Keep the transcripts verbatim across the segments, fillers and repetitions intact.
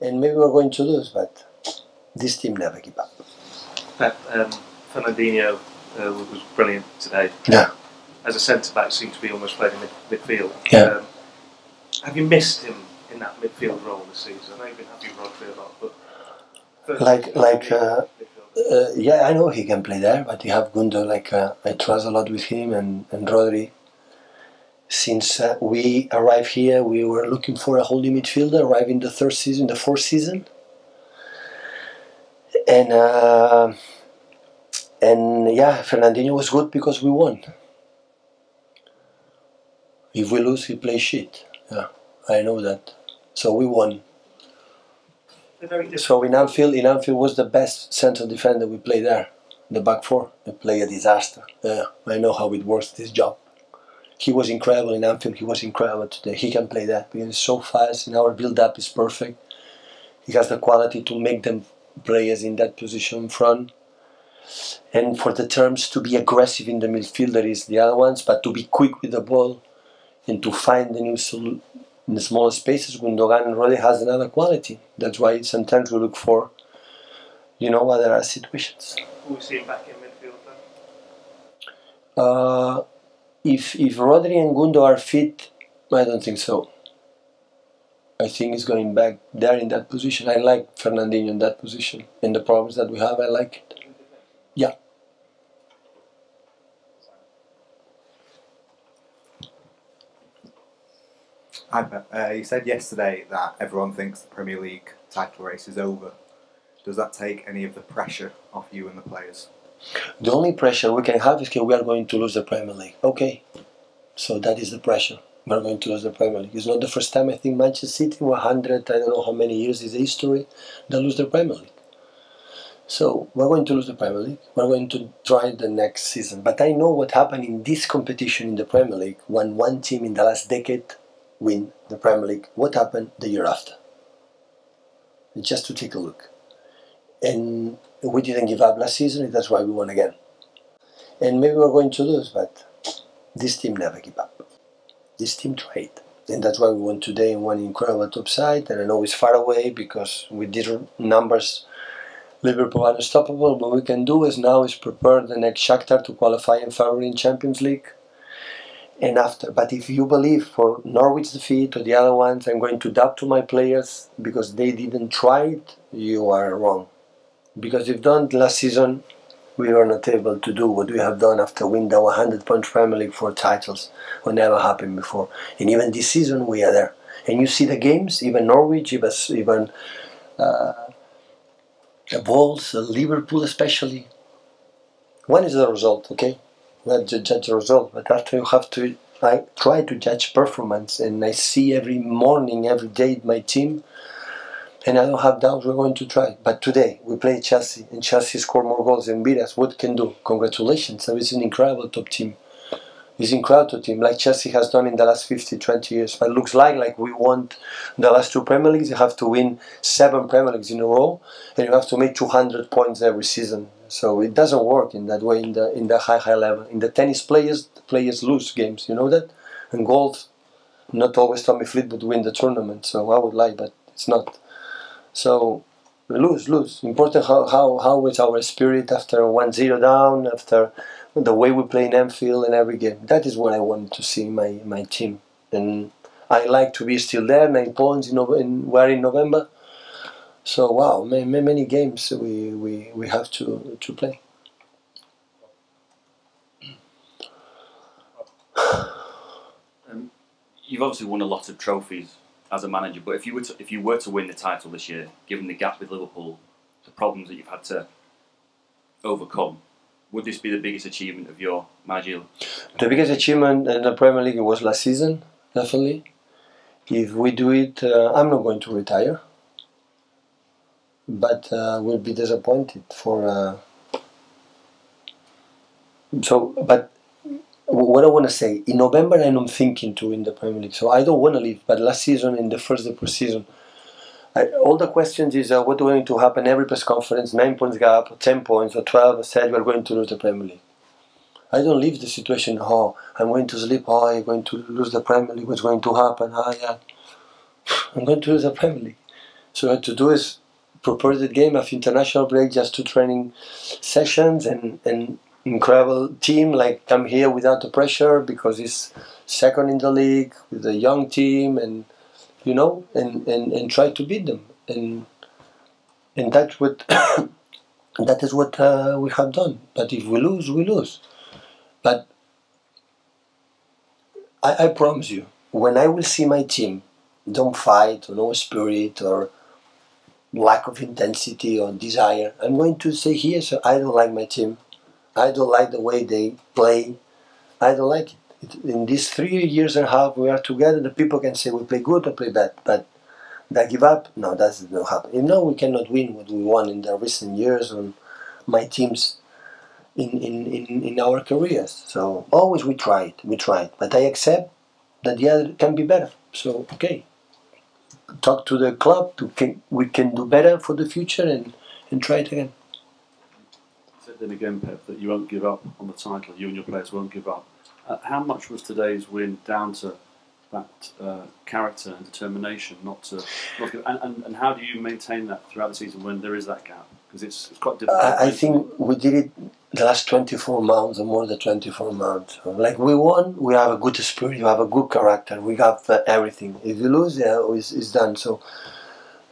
and maybe we're going to lose, but this team never give up. Pep, um, Fernandinho uh, was brilliant today. Yeah. As a centre-back, seemed to be almost playing in mid midfield. Yeah. Um, have you missed him in that midfield role this season? I know you've been happy with Rodri a lot, but... Like, like uh, uh, yeah, I know he can play there, but you have Gundo, like, uh, I trust a lot with him, and, and Rodri. Since uh, we arrived here, we were looking for a holding midfielder, arrived in the third season, the fourth season. And, uh, and yeah, Fernandinho was good because we won. If we lose, he plays shit. Yeah, I know that. So we won. So in Anfield, in Anfield was the best central defender we played there. The back four, they play a disaster. Yeah, I know how it works, this job. He was incredible in Anfield, he was incredible today. He can play that because he's so fast and our build-up is perfect. He has the quality to make them players in that position front. And for the terms to be aggressive in the midfield, there is the other ones, but to be quick with the ball and to find the new solution in the smaller spaces. Gundogan really has another quality. That's why sometimes we look for, you know, what there are situations. Will we see him back in midfield then? Uh, if, if Rodri and Gundo are fit, I don't think so. I think he's going back there in that position. I like Fernandinho in that position. And the problems that we have, I like it. Yeah. Hi, uh, you said yesterday that everyone thinks the Premier League title race is over. Does that take any of the pressure off you and the players? The only pressure we can have is that we are going to lose the Premier League. Okay, so that is the pressure. We are going to lose the Premier League. It's not the first time. I think Manchester City, one hundred, I don't know how many years is the history, they lose the Premier League. So we're going to lose the Premier League. We're going to try the next season. But I know what happened in this competition in the Premier League when one team in the last decade win the Premier League, what happened the year after? Just to take a look. And we didn't give up last season, and that's why we won again. And maybe we're going to lose, but this team never give up. This team tried. And that's why we won today and won incredible top side, and I know it's far away because with these numbers, Liverpool are unstoppable. What we can do is now is prepare the next Shakhtar to qualify in February in Champions League. And after, but if you believe for Norwich defeat or the other ones, I'm going to doubt to my players because they didn't try it, you are wrong. Because if not, last season we were not able to do what we have done after winning the one hundred point Premier League for titles, what never happened before. And even this season we are there. And you see the games, even Norwich, even, even uh, the Wolves, Liverpool especially. One is the result, okay? Not to judge the result, but after you have to, I try to judge performance, and I see every morning, every day my team, and I don't have doubts we're going to try. But today we play Chelsea, and Chelsea score more goals than beat us. What can do? Congratulations! So it's an incredible top team. It's an incredible team, like Chelsea has done in the last fifty, twenty years. But it looks like like we want the last two Premier Leagues. You have to win seven Premier Leagues in a row, and you have to make two hundred points every season. So it doesn't work in that way in the in the high high level. In the tennis players, the players lose games, you know that? And golf, not always Tommy Fleetwood win the tournament, so I would lie, but it's not. So lose, lose. Important how how how is our spirit after one zero down, after the way we play in Anfield and every game. That is what I want to see in my, my team. And I like to be still there, nine points in, in we're in November. So wow, many, many games we, we, we have to, to play. Um, you've obviously won a lot of trophies as a manager, but if you were to, if you were to win the title this year, given the gap with Liverpool, the problems that you've had to overcome, would this be the biggest achievement of your managerial? The biggest achievement in the Premier League was last season, definitely. If we do it, uh, I'm not going to retire. But uh, we'll be disappointed for. Uh... So, but what I want to say in November, I am thinking to win the Premier League, so I don't want to leave. But last season, in the first the pre-season, all the questions is uh, what's going to happen every press conference: nine points gap, or ten points, or twelve. I said we're going to lose the Premier League. I don't leave the situation. Oh, I'm going to sleep. Oh, I'm going to lose the Premier League. What's going to happen? Ah, oh, yeah, I'm going to lose the Premier League. So what to do is propose the game of international break, just two training sessions, and an incredible team, like come here without the pressure because it's second in the league with a young team, and you know, and, and, and try to beat them, and and that's what that is what uh, we have done. But if we lose, we lose. But I, I promise you, when I will see my team, don't fight or no spirit or lack of intensity or desire, I'm going to say here, so I don't like my team, I don't like the way they play, I don't like it. It in these three years and a half we are together, the people can say we play good or play bad, but they give up, no, that does not happen. You know, we cannot win what we won in the recent years on my teams in, in, in, in our careers. So always we tried, we tried, but I accept that the other can be better, so okay. Talk to the club, to can, we can do better for the future, and, and try it again. You said then again, Pep, that you won't give up on the title, you and your players won't give up. Uh, how much was today's win down to that uh, character and determination not to... Not give, and, and, and how do you maintain that throughout the season when there is that gap? Because it's, it's quite difficult. I, I think we did it the last twenty-four months or more than twenty-four months. Like we won, we have a good spirit, you have a good character, we have uh, everything. If you lose, yeah, it's, it's done. So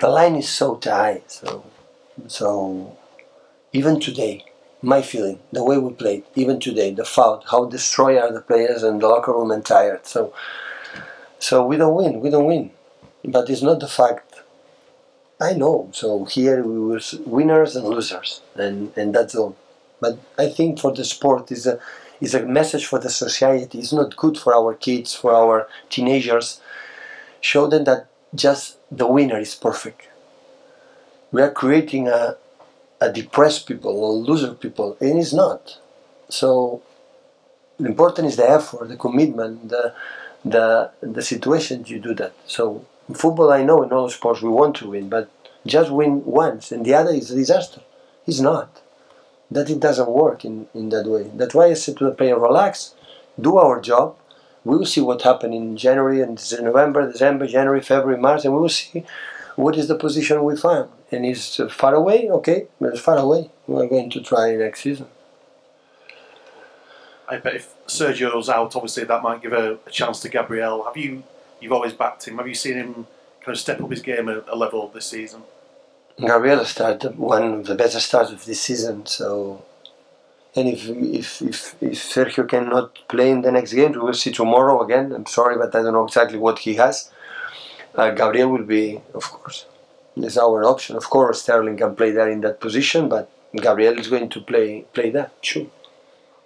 the line is so tight. So, so even today, my feeling, the way we played, even today, the foul, how destroyed are the players and the locker room and tired. So, so we don't win, we don't win. But it's not the fact. I know. So here we were winners and losers, and, and that's all. But I think for the sport is a is a message for the society. It's not good for our kids, for our teenagers. Show them that just the winner is perfect. We are creating a a depressed people, or loser people, and it's not. So the important is the effort, the commitment, the the the situation you do that. So in football, I know in all sports we want to win, but just win once and the other is a disaster. It's not. That it doesn't work in, in that way. That's why I said to the player, relax, do our job, we will see what happened in January and November, December, January, February, March, and we will see what is the position we find. And it's far away, okay, but it's far away. We're going to try next season. I bet if Sergio's out, obviously that might give a, a chance to Gabriel. Have you, you've always backed him, have you seen him kind of step up his game a, a level this season? Gabriel started one of the better starts of this season. So, and if if if, if Sergio cannot play in the next game, we will see tomorrow again. I'm sorry, but I don't know exactly what he has. Uh, Gabriel will be, of course, is our option. Of course, Sterling can play there in that position, but Gabriel is going to play play there. Sure.